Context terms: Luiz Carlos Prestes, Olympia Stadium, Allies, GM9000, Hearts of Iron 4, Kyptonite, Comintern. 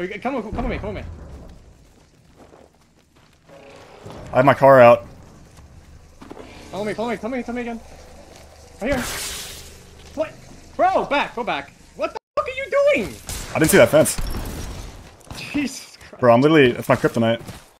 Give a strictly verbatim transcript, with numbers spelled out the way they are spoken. Oh, come on, come on me, come on me. I have my car out. Follow me, follow me, come me, come me again. Right here. What? Bro, back, go back. What the fuck are you doing? I didn't see that fence. Jesus Christ. Bro, I'm literally, that's my kryptonite.